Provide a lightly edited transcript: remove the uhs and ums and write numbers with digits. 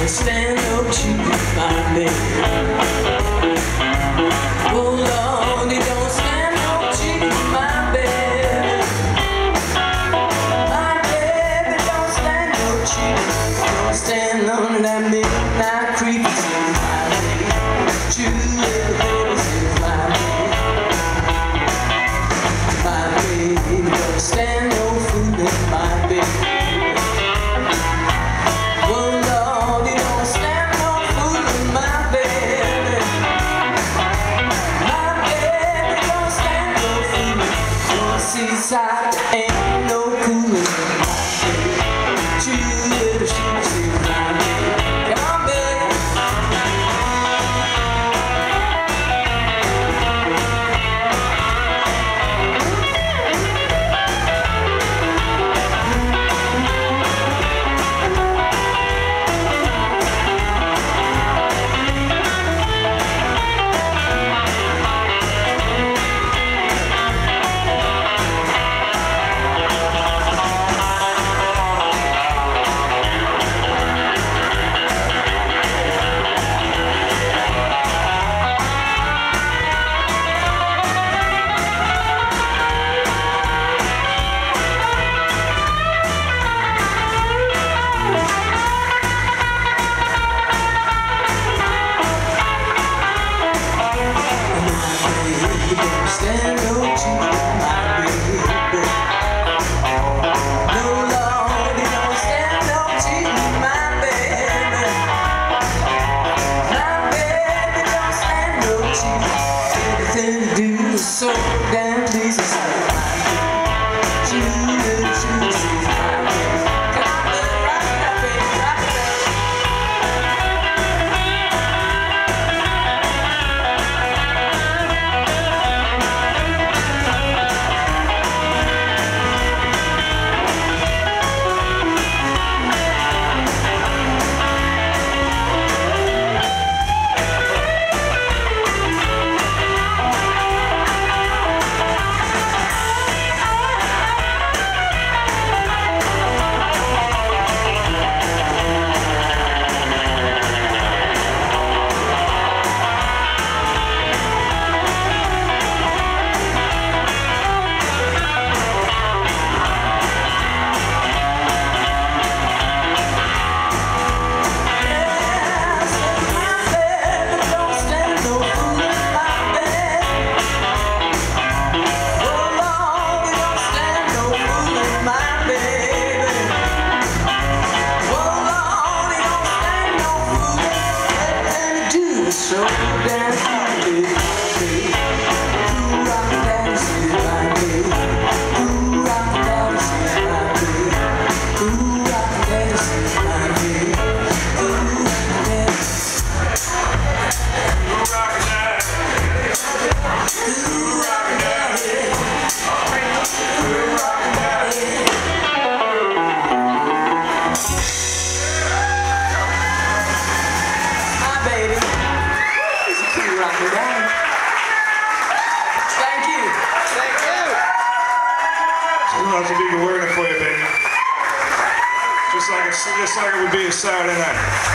understand, hope you can find me. Hold on, you don't stand, hope you can find me. My baby, don't stand, hope you don't stand on that midnight creep. You little babies in my bed. My baby, don't stand, no fool in my bed. Seaside ain't no cool in my bed. Two little sheeps in my bed. Come back. Stand no to my baby. No, Lord, you don't stand no to my baby. My baby don't stand no to anything to do is so damn pleasing. Jesus, my baby. So damn happy, who I'm dancing by me, who I'm dancing by me, who I'm dancing by me, who I'm dancing by me. I'll have to be wearing it for you, baby. Just like it would be a Saturday night.